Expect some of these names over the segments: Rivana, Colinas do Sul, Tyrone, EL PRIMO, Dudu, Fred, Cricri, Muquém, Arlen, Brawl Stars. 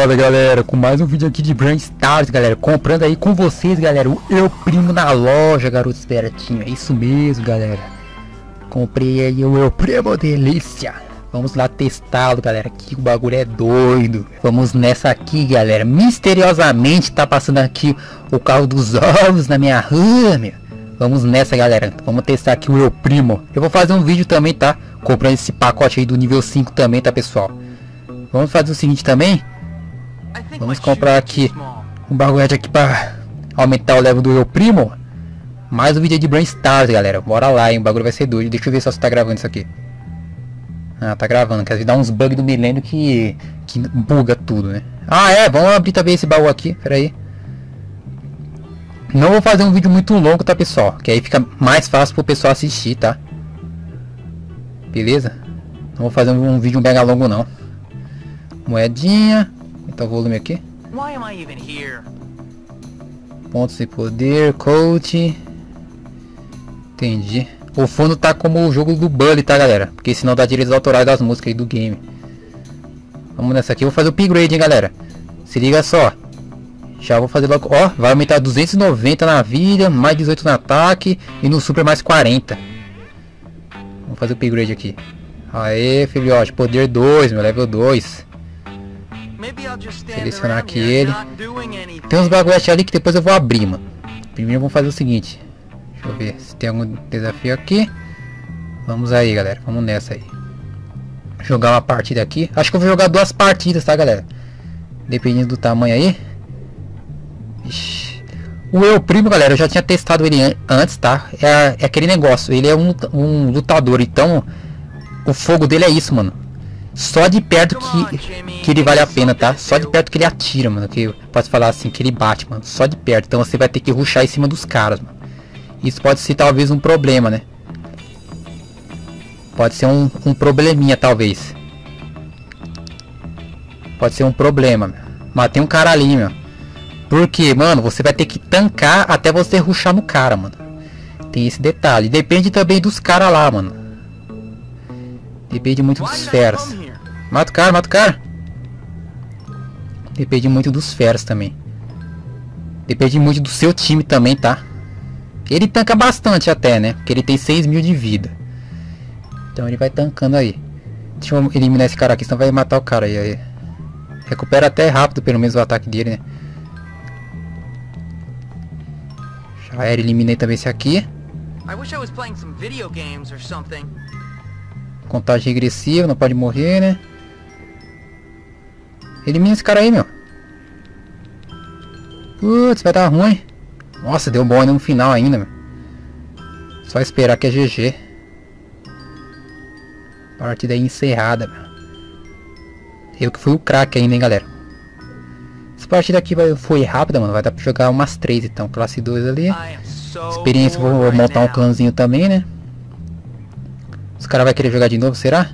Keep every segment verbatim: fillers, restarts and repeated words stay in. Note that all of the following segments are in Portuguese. Fala galera, com mais um vídeo aqui de Brawl Stars, galera, comprando aí com vocês, galera, o Eu Primo na loja, garoto espertinho, é isso mesmo, galera. Comprei aí o Eu Primo, delícia. Vamos lá testá-lo, galera, que o bagulho é doido. Vamos nessa aqui, galera. Misteriosamente tá passando aqui o carro dos ovos na minha rua, meu. Vamos nessa, galera, vamos testar aqui o Eu Primo. Eu vou fazer um vídeo também, tá, comprando esse pacote aí do nível cinco também, tá, pessoal. Vamos fazer o seguinte também. Vamos comprar aqui um bagulho aqui para aumentar o level do Eu Primo. Mais um vídeo de Brawl Stars, galera. Bora lá, hein? O bagulho vai ser doido. Deixa eu ver só se tá gravando isso aqui. Ah, tá gravando. Quer dizer, dá uns bugs do milênio que, que buga tudo, né? Ah, é. Vamos abrir também esse baú aqui. Pera aí. Não vou fazer um vídeo muito longo, tá, pessoal? Que aí fica mais fácil pro pessoal assistir, tá? Beleza? Não vou fazer um vídeo mega longo, não. Moedinha. Tá o volume aqui. Pontos de poder, coach. Entendi. O fundo tá como o jogo do Bully, tá, galera? Porque senão dá direitos autorais das músicas aí do game. Vamos nessa aqui. Vou fazer o upgrade, hein, galera. Se liga só. Já vou fazer logo. Ó, vai aumentar duzentos e noventa na vida, mais dezoito no ataque e no super mais quarenta. Vamos fazer o upgrade aqui. Aê, filhote. Poder dois, meu level dois. Selecionar aqui ele. Tem uns bagulho ali que depois eu vou abrir, mano. Primeiro vamos fazer o seguinte. Deixa eu ver se tem algum desafio aqui. Vamos aí, galera. Vamos nessa aí. Jogar uma partida aqui. Acho que eu vou jogar duas partidas, tá, galera? Dependendo do tamanho aí. Ixi. O Eu Primo, galera, eu já tinha testado ele antes, tá? É, é aquele negócio. Ele é um, um lutador, então o fogo dele é isso, mano. Só de perto que, que ele vale a pena, tá? Só de perto que ele atira, mano. Que posso falar assim, que ele bate, mano. Só de perto. Então você vai ter que rushar em cima dos caras, mano. Isso pode ser talvez um problema, né? Pode ser um, um probleminha, talvez. Pode ser um problema, meu. Matei um cara ali, meu. Porque, mano, você vai ter que tancar até você rushar no cara, mano. Tem esse detalhe. Depende também dos caras lá, mano. Depende muito dos feras. Mata o cara, mata o cara. Depende muito dos feras também. Depende muito do seu time também, tá? Ele tanca bastante até, né? Porque ele tem seis mil de vida. Então ele vai tancando aí. Deixa eu eliminar esse cara aqui, senão vai matar o cara aí. aí. Recupera até rápido, pelo menos, o ataque dele, né? Já era, eliminei também esse aqui. Contagem regressiva, não pode morrer, né? Elimina esse cara aí, meu. Putz, vai dar ruim. Nossa, deu bom ainda no final ainda, meu. Só esperar que é G G. Partida aí encerrada, meu. Eu que fui o craque ainda, hein, galera. Essa partida aqui foi rápida, mano. Vai dar pra jogar umas três, então. Classe dois ali. Experiência, vou montar um clãzinho também, né? Os caras vão querer jogar de novo, será?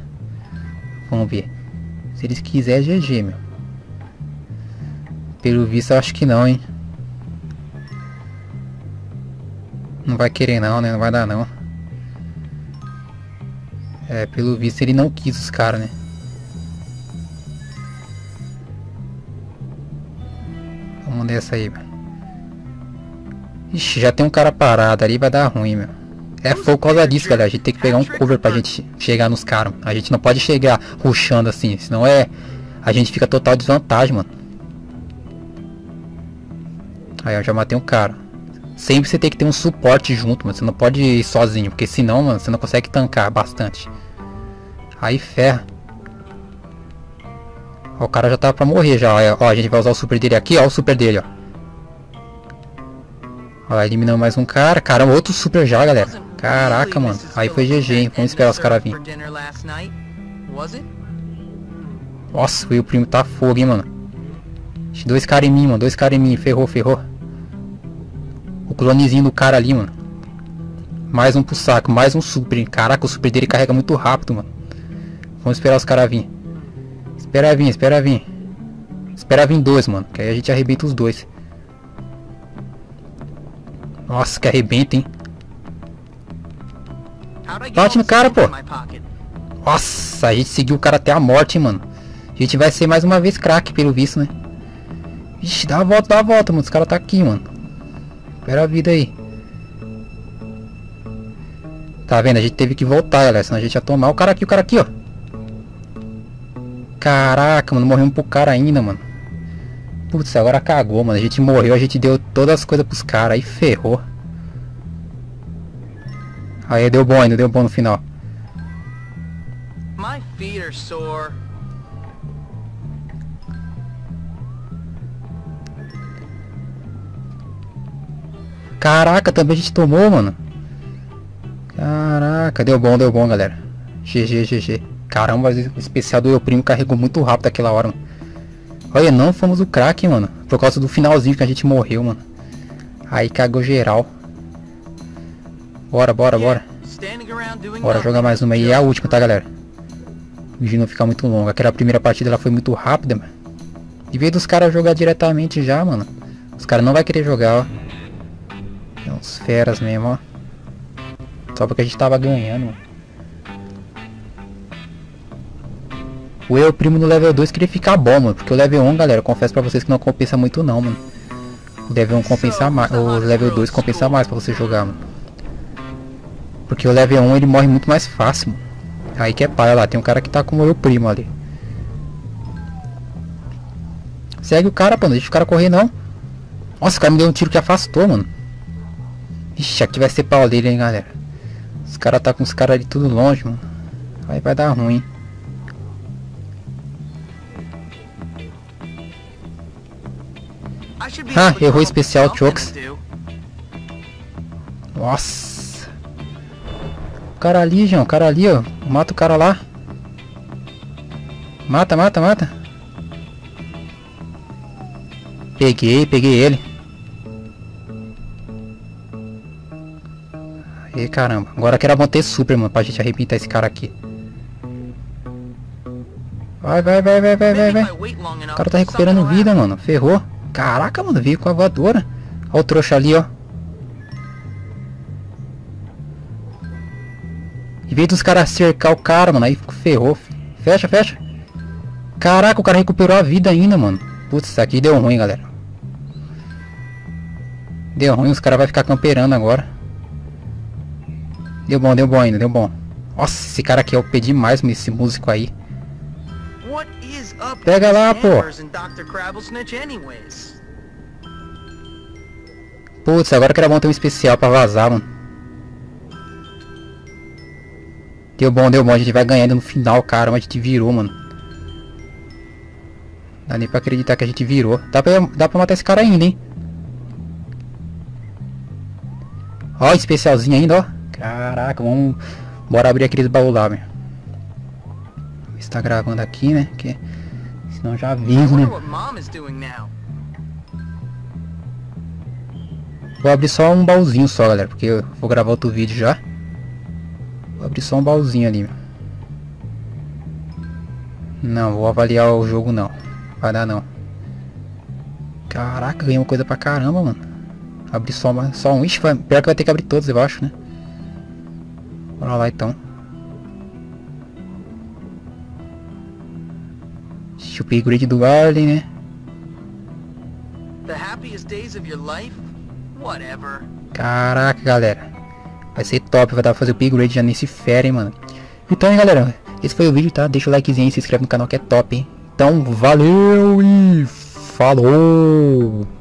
Vamos ver. Se eles quiserem, é G G, meu. Pelo visto, eu acho que não, hein. Não vai querer não, né? Não vai dar não. É, pelo visto, ele não quis os caras, né? Vamos nessa aí, meu. Ixi, já tem um cara parado ali, vai dar ruim, meu. É por causa disso, galera. A gente tem que pegar um cover pra gente chegar nos caras. A gente não pode chegar rushando assim. Senão é... a gente fica total desvantagem, mano. Aí eu já matei um cara. Sempre você tem que ter um suporte junto, mano. Você não pode ir sozinho. Porque senão, mano, você não consegue tancar bastante. Aí ferra. Ó, o cara já tava pra morrer já. Ó, a gente vai usar o super dele aqui. Ó, o super dele, ó. Ó, eliminamos mais um cara. Caramba, outro super já, galera. Caraca, mano. Aí foi G G, hein. Vamos esperar os caras virem. Nossa, o primo tá fogo, hein, mano. Dois caras em mim, mano. Dois caras em mim. Ferrou, ferrou. O clonezinho do cara ali, mano. Mais um pro saco. Mais um super. Caraca, o super dele carrega muito rápido, mano. Vamos esperar os caras virem. Espera vir, espera vir. Espera vir dois, mano. Que aí a gente arrebenta os dois. Nossa, que arrebenta, hein. Bate no cara, pô. Nossa, a gente seguiu o cara até a morte, hein, mano. A gente vai ser mais uma vez craque, pelo visto, né? Ixi, dá a volta, dá a volta, mano. Os caras tá aqui, mano. Espera a vida aí. Tá vendo? A gente teve que voltar, galera. Senão a gente ia tomar. O cara aqui, o cara aqui, ó. Caraca, mano. Morremos pro cara ainda, mano. Putz, agora cagou, mano. A gente morreu, a gente deu todas as coisas pros caras. Aí ferrou. Aí deu bom ainda, deu bom no final. My feet are sore. Caraca, também a gente tomou, mano. Caraca, deu bom, deu bom, galera. G G, G G. Caramba, o especial do El Primo carregou muito rápido aquela hora, mano. Olha, não fomos o craque, mano. Por causa do finalzinho que a gente morreu, mano. Aí cagou geral. Bora, bora, bora. Bora jogar mais uma aí. E a última, tá, galera? O vídeo não ficar muito longo. Aquela primeira partida, ela foi muito rápida, mano. Em vez dos caras jogar diretamente já, mano. Os caras não vai querer jogar, ó. É uns feras mesmo, ó. Só porque a gente tava ganhando, mano. O El Primo no level dois queria ficar bom, mano. Porque o level um, galera, eu confesso pra vocês que não compensa muito não, mano. O level um compensa mais. O level dois compensa mais pra você jogar, mano. Porque o level um ele morre muito mais fácil, mano. Aí que é para lá, tem um cara que tá com o El Primo ali. Segue o cara, pô, não deixa o cara correr não. Nossa, o cara me deu um tiro que afastou, mano. Ixi, aqui vai ser pau dele, hein, galera. Os caras tá com os caras ali tudo longe, mano. Aí vai dar ruim. Ah, errou especial Chokes. Nossa. O cara ali, João. O cara ali, ó. Mata o cara lá. Mata, mata, mata. Peguei, peguei ele. E caramba. Agora que era bom ter super, mano. Pra gente arrebentar esse cara aqui. Vai, vai, vai, vai, vai, vai, vai. O cara tá recuperando vida, mano. Ferrou. Caraca, mano, veio com a voadora. Olha o trouxa ali, ó. Em vez dos caras cercar o cara, mano, aí ferrou. Fecha, fecha. Caraca, o cara recuperou a vida ainda, mano. Putz, isso aqui deu ruim, galera. Deu ruim, os caras vão ficar camperando agora. Deu bom, deu bom ainda, deu bom. Nossa, esse cara aqui é O P demais, mano, esse músico aí. Pega lá, pô. Putz, agora que era bom ter um especial pra vazar, mano. Deu bom, deu bom. A gente vai ganhando no final, cara. Mas a gente virou, mano. Dá nem pra acreditar que a gente virou. Dá pra, dá pra matar esse cara ainda, hein. Ó, especialzinho ainda, ó. Caraca, vamos... Bora abrir aqueles baús lá, velho. Está gravando aqui, né? Que senão já vi, né? Vou abrir só um baúzinho só, galera, porque eu vou gravar outro vídeo já. Vou abrir só um baúzinho ali. Não, vou avaliar o jogo não. Vai dar não. Caraca, ganhei uma coisa pra caramba, mano. Abrir só, uma, só um. Ixi, pior que vai ter que abrir todos, eu acho, né? Bora lá então. O upgrade do Arlen, né? Caraca, galera. Vai ser top. Vai dar pra fazer o upgrade já nesse fera, hein, mano. Então, hein, galera. Esse foi o vídeo, tá? Deixa o likezinho aí. Se inscreve no canal que é top, hein? Então, valeu e falou!